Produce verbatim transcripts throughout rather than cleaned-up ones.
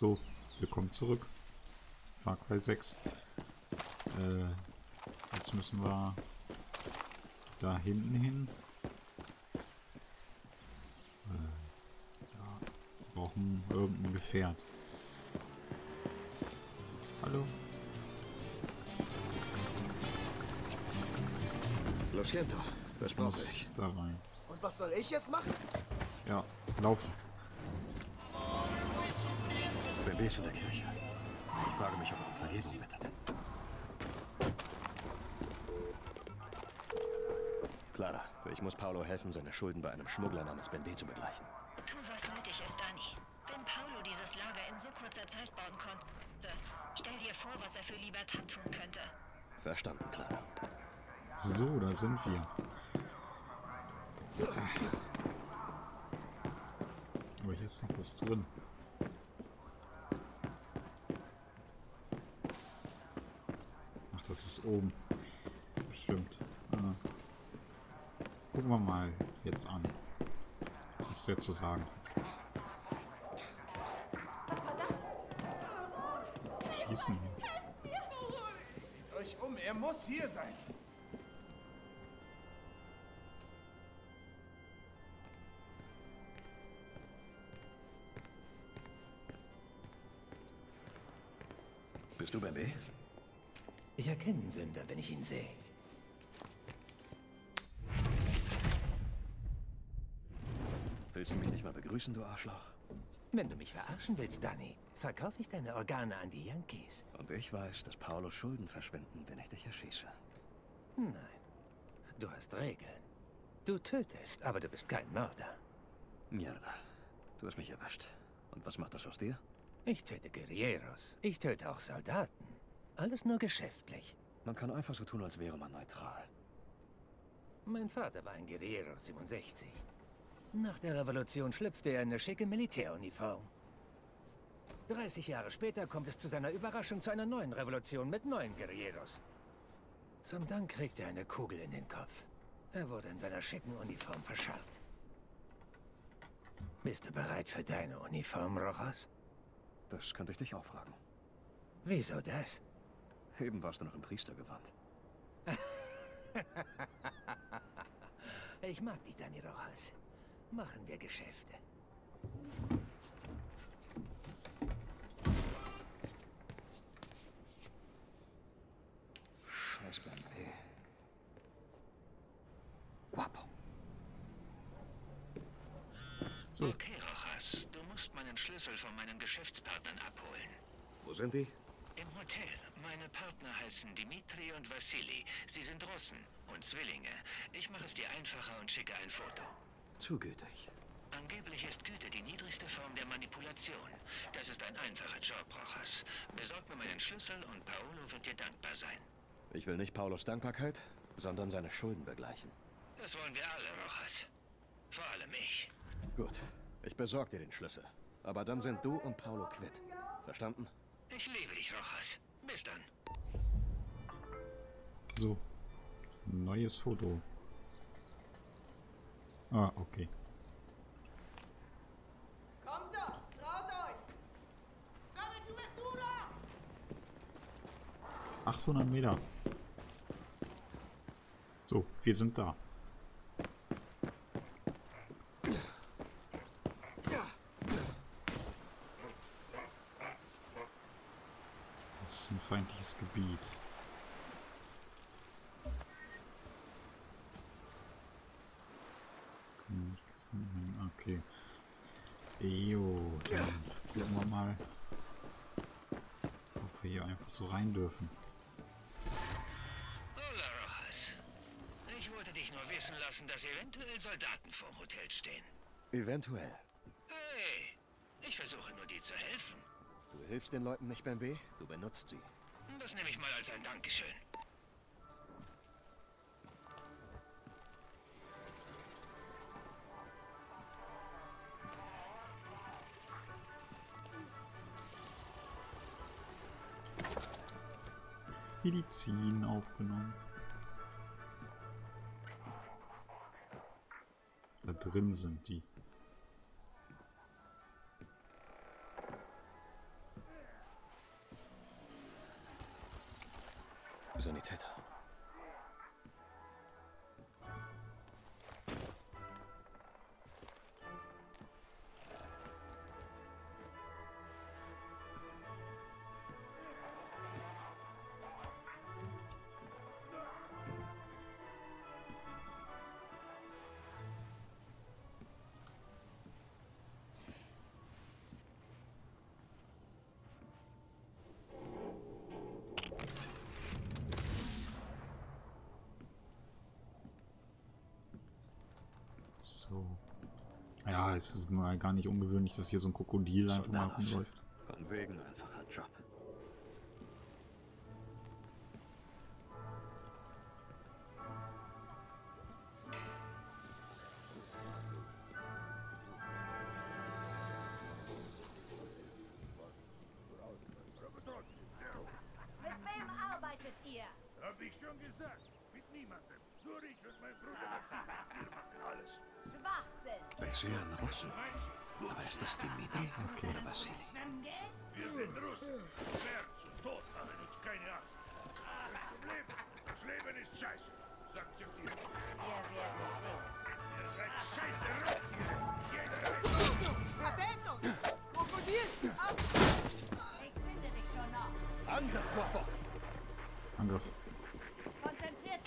So, wir kommen zurück. Far Cry sechs. Äh, jetzt müssen wir da hinten hin. Äh, ja, wir brauchen irgendein Gefährt. Hallo? Lo siento, das brauche ich. Da rein. Und was soll ich jetzt machen? Ja, laufen. Bembé ist in der Kirche. Ich frage mich, ob er um Vergebung bittet. Clara, ich muss Paolo helfen, seine Schulden bei einem Schmuggler namens Bembé zu begleichen. Tu, was nötig ist, Dani. Wenn Paolo dieses Lager in so kurzer Zeit bauen konnte, stell dir vor, was er für Libertad tun könnte. Verstanden, Clara. So, da sind wir. Aber hier ist noch was drin. Ach, das ist oben. Bestimmt. Ah. Gucken wir mal jetzt an, was der zu sagen hat. Schießen hier. Seht euch um, er muss hier sein. Bist du Bembé? Ich erkenne einen Sünder, wenn ich ihn sehe. Willst du mich nicht mal begrüßen, du Arschloch? Wenn du mich verarschen willst, Dani, verkaufe ich deine Organe an die Yankees. Und ich weiß, dass Paolos Schulden verschwinden, wenn ich dich erschieße. Nein. Du hast Regeln. Du tötest, aber du bist kein Mörder. Mierda. Du hast mich erwischt. Und was macht das aus dir? Ich töte Guerilleros. Ich töte auch Soldaten. Alles nur geschäftlich. Man kann einfach so tun, als wäre man neutral. Mein Vater war ein Guerillero, siebenundsechzig. Nach der Revolution schlüpfte er in eine schicke Militäruniform. dreißig Jahre später kommt es zu seiner Überraschung zu einer neuen Revolution mit neuen Guerilleros. Zum Dank kriegt er eine Kugel in den Kopf. Er wurde in seiner schicken Uniform verscharrt. Bist du bereit für deine Uniform, Rojas? Das könnte ich dich auch fragen. Wieso das? Eben warst du noch im Priestergewand. Ich mag dich, Dani Rojas. Machen wir Geschäfte. Scheiß Bembé. Guapo. So. Okay, Rojas. Du musst meinen Schlüssel von meinen Geschäftspartnern abholen. Wo sind die? Im Hotel. Meine Partner heißen Dimitri und Vassili. Sie sind Russen und Zwillinge. Ich mache es dir einfacher und schicke ein Foto. Zu gütig. Angeblich ist Güte die niedrigste Form der Manipulation. Das ist ein einfacher Job, Rojas. Besorg mir meinen Schlüssel und Paolo wird dir dankbar sein. Ich will nicht Paolos Dankbarkeit, sondern seine Schulden begleichen. Das wollen wir alle, Rojas. Vor allem ich. Gut. Ich besorge dir den Schlüssel. Aber dann sind du und Paolo quitt. Verstanden? Ich liebe dich, Rojas. Bis dann. So. Neues Foto. Ah, okay. Kommt doch! Traut euch! achthundert Meter. So, wir sind da. Feindliches Gebiet. Okay. Jo, dann gucken wir mal, ob wir hier einfach so rein dürfen. Hola, Rojas. Ich wollte dich nur wissen lassen, dass eventuell Soldaten vorm Hotel stehen. Eventuell? Hey, ich versuche nur, dir zu helfen. Du hilfst den Leuten nicht, Bembé, du benutzt sie. Das nehme ich mal als ein Dankeschön. Medizin aufgenommen. Da drin sind die. Sanitäter. Ja, es ist mal gar nicht ungewöhnlich, dass hier so ein Krokodil einfach mal rumläuft. Von wegen einfacher Job. Mit wem arbeitet ihr? Hab ich schon gesagt. Mit niemandem. Nur ich und mein Bruder. Alles. Schwachsinn. Ein Russe. Aber ist das Dimitri okay. oder Vassili? Wir sind Russen. Schmerz und Tod haben uns keine Angst. Das Leben ist scheiße. Sagt ihr mir. Ihr seid scheiße. Jeder Attento! Krokodil! Ab! Ich finde dich schon noch. Angriff, Papa! Angriff. Konzentriert!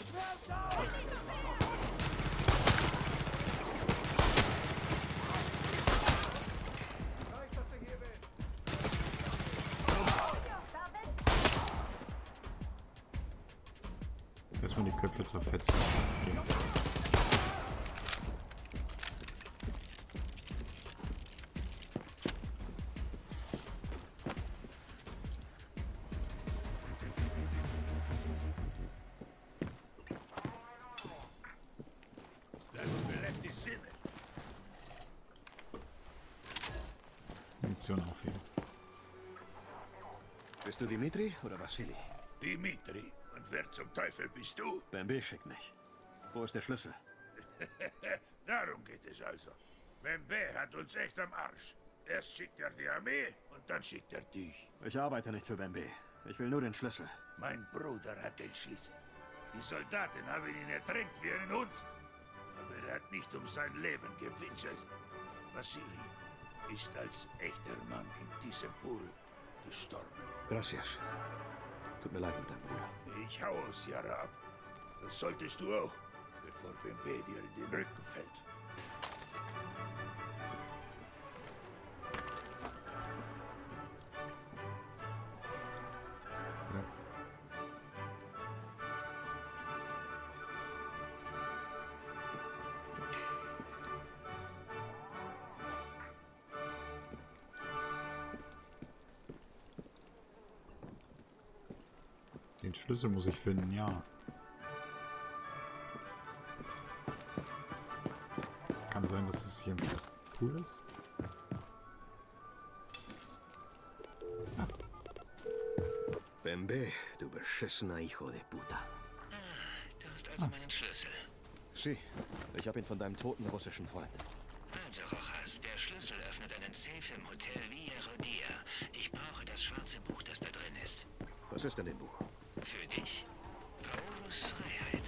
Erstmal die Köpfe zerfetzen. Ja. Munition aufheben. Bist du Dimitri oder Vassili? Dimitri. Wer zum Teufel bist du? Bembé schickt mich. Wo ist der Schlüssel? Darum geht es also. Bembé hat uns echt am Arsch. Erst schickt er die Armee und dann schickt er dich. Ich arbeite nicht für Bembé. Ich will nur den Schlüssel. Mein Bruder hat den Schlüssel. Die Soldaten haben ihn ertränkt wie einen Hund. Aber er hat nicht um sein Leben gewinselt. Vassili ist als echter Mann in diesem Pool gestorben. Gracias. Tut mir leid mit deinem Bruder. Ich hau aus Jara ab. Das solltest du auch, bevor Bembé dir in den Rücken fällt. Den Schlüssel muss ich finden, ja. Kann sein, dass es hier ein Pool ist. Ah. Bembé, du beschissener Hijo de Puta. Ah, du hast also ah. meinen Schlüssel. Sie, ich habe ihn von deinem toten russischen Freund. Also, Rojas, der Schlüssel öffnet einen Safe im Hotel Villa Rodia. Ich brauche das schwarze Buch, das da drin ist. Was ist denn im Buch? Für dich. Paolos Freiheit.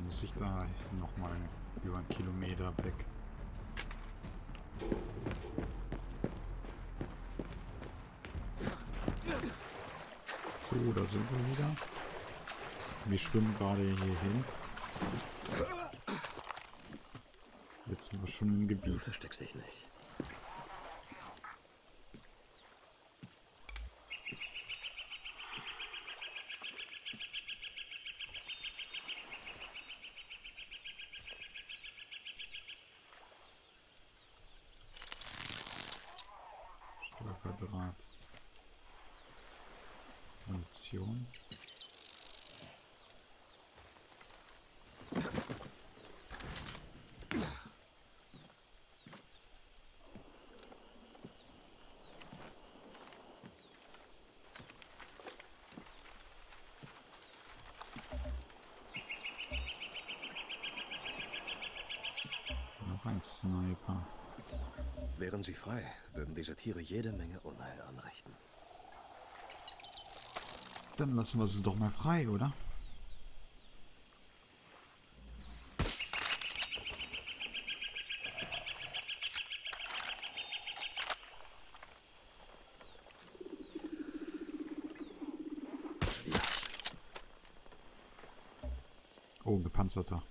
Muss ich da nochmal über einen Kilometer weg? So, da sind wir wieder. Wir schwimmen gerade hier hin. Jetzt sind wir schon im Gebiet. Du versteckst dich nicht. Quadrat. Munition. Sniper. Wären sie frei, würden diese Tiere jede Menge Unheil anrichten. Dann lassen wir sie doch mal frei, oder? Oh, ein gepanzerter.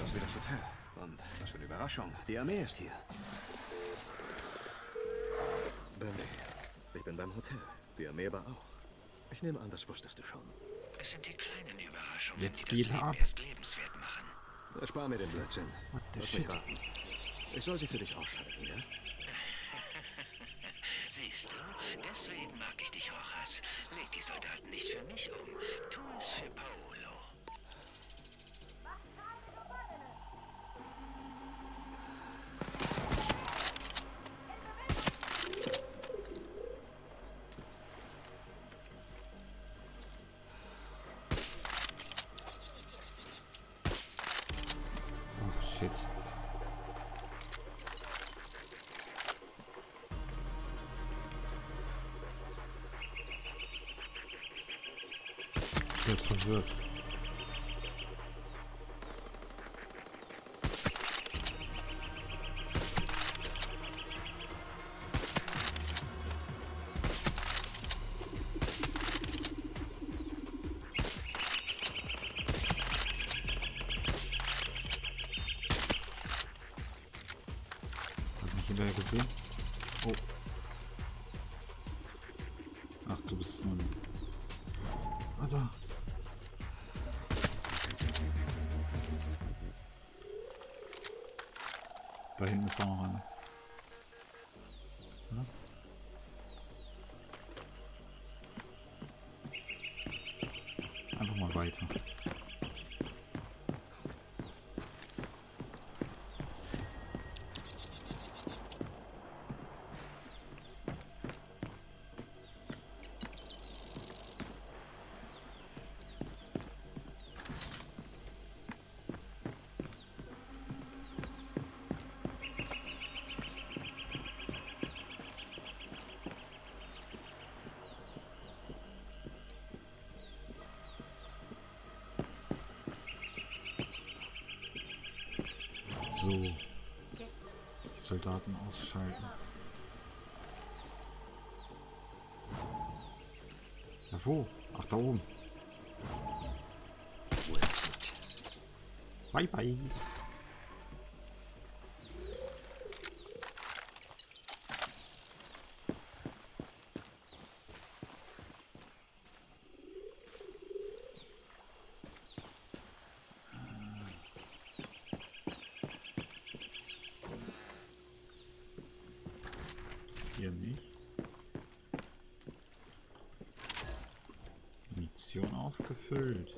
Das wie das Hotel. Und was für eine Überraschung. Die Armee ist hier. Bembé, ich bin beim Hotel. Die Armee war auch. Ich nehme an, das wusstest du schon. Es sind die kleinen Überraschungen, Jetzt die das Leben ab. erst lebenswert machen. Erspar mir den Blödsinn. What the Lass shit? Ich soll sie für dich ausschalten, ja? Siehst du, deswegen mag ich dich, Rojas. Leg die Soldaten nicht für mich um. Tu es für Paolo. Der ist verwirrt. Hat mich hinterher gesehen? Oh. Ach, du bist ein... Ah, da. Da hinten ist auch noch einer. Ja. Einfach mal weiter. So, Soldaten ausschalten. Na wo? Ach, da oben. Bye, bye. Hier nicht. Munition aufgefüllt.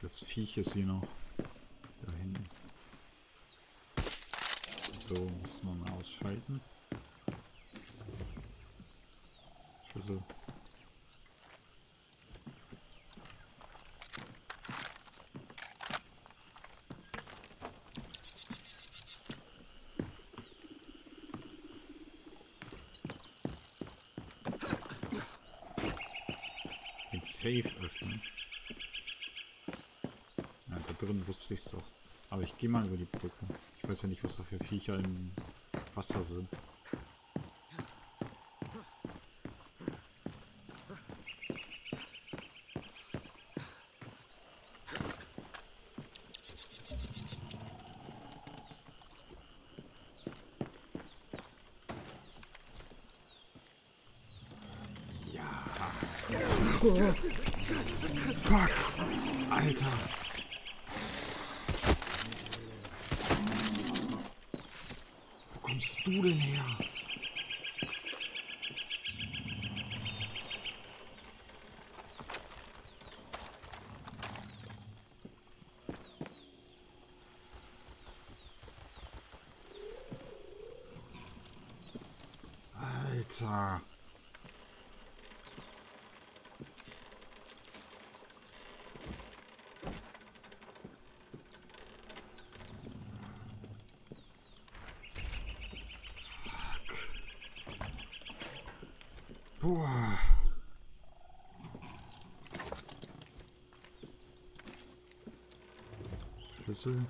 Das Viech ist hier noch. Da hinten. So, muss man ausschalten. Schlüssel. Safe öffnen. Ja, da drin wusste ich es doch. Aber ich gehe mal über die Brücke. Ich weiß ja nicht, was da für Viecher im Wasser sind. Oh. Fuck! Alter! Wo kommst du denn her? Wasser. Schlüssel.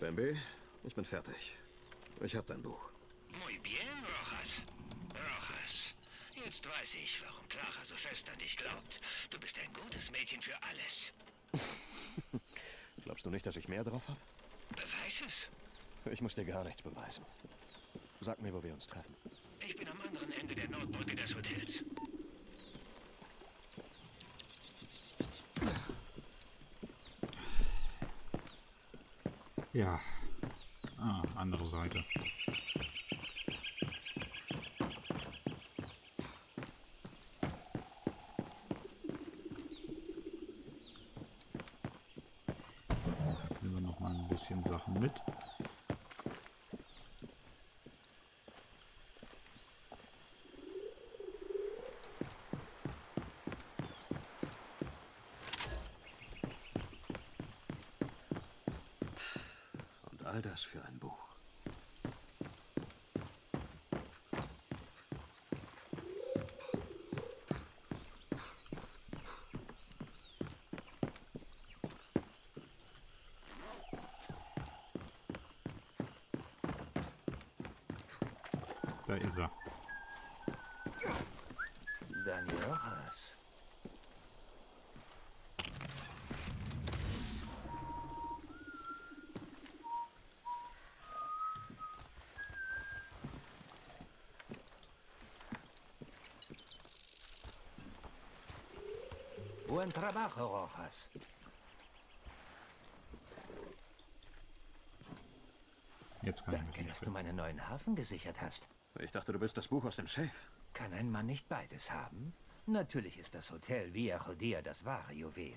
Bembé, ich bin fertig. Ich hab dein Buch. Muy bien, Rojas. Rojas, jetzt weiß ich, warum Clara so fest an dich glaubt. Du bist ein gutes Mädchen für alles. Glaubst du nicht, dass ich mehr drauf hab? Beweis es. Ich muss dir gar nichts beweisen. Sag mir, wo wir uns treffen. Ich bin am anderen Ende der Nordbrücke des Hotels. Ja. Ah, andere Seite. Nehmen wir noch mal ein bisschen Sachen mit. All das für ein Buch. Da ist er. Dani Rojas. Buen trabajo, Rojas. Jetzt kann Danke, ich dass du meinen neuen Hafen gesichert hast. Ich dachte, du willst das Buch aus dem Safe. Kann ein Mann nicht beides haben? Natürlich ist das Hotel Villa Rodia das wahre Juwel.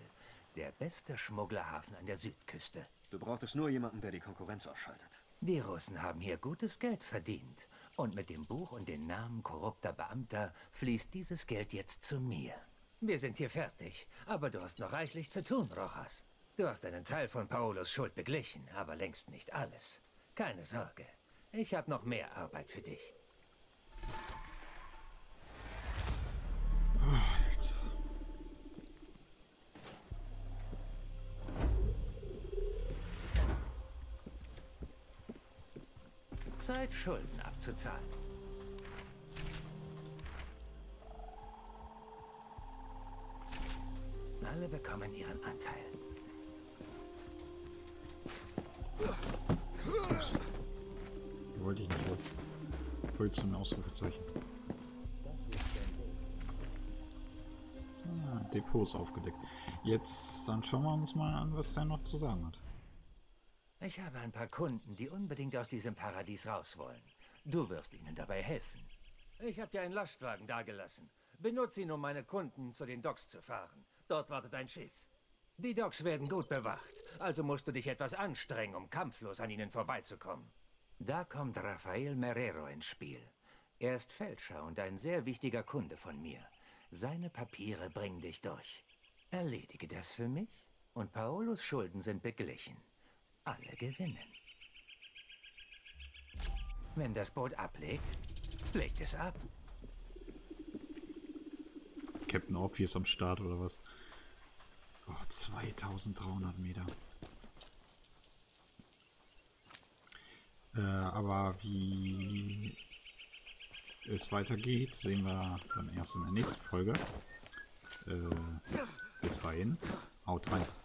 Der beste Schmugglerhafen an der Südküste. Du brauchtest nur jemanden, der die Konkurrenz ausschaltet. Die Russen haben hier gutes Geld verdient. Und mit dem Buch und den Namen korrupter Beamter fließt dieses Geld jetzt zu mir. Wir sind hier fertig, aber du hast noch reichlich zu tun, Rojas. Du hast einen Teil von Paolos Schuld beglichen, aber längst nicht alles. Keine Sorge, ich habe noch mehr Arbeit für dich. Zeit, Schulden abzuzahlen. Alle bekommen ihren Anteil. Ups. Wollte ich nicht. Ich wollte zum Ausrufezeichen. Ah, Depot ist aufgedeckt. Jetzt, dann schauen wir uns mal an, was der noch zu sagen hat. Ich habe ein paar Kunden, die unbedingt aus diesem Paradies raus wollen. Du wirst ihnen dabei helfen. Ich habe dir einen Lastwagen dagelassen. Benutze ihn, um meine Kunden zu den Docks zu fahren. Dort wartet ein Schiff. Die Docks werden gut bewacht, also musst du dich etwas anstrengen, um kampflos an ihnen vorbeizukommen. Da kommt Rafael Merero ins Spiel. Er ist Fälscher und ein sehr wichtiger Kunde von mir. Seine Papiere bringen dich durch. Erledige das für mich und Paolos Schulden sind beglichen. Alle gewinnen. Wenn das Boot ablegt, legt es ab. Captain Orpheus am Start oder was? Oh, zweitausenddreihundert Meter. Äh, aber wie es weitergeht, sehen wir dann erst in der nächsten Folge. Äh, bis dahin, haut rein.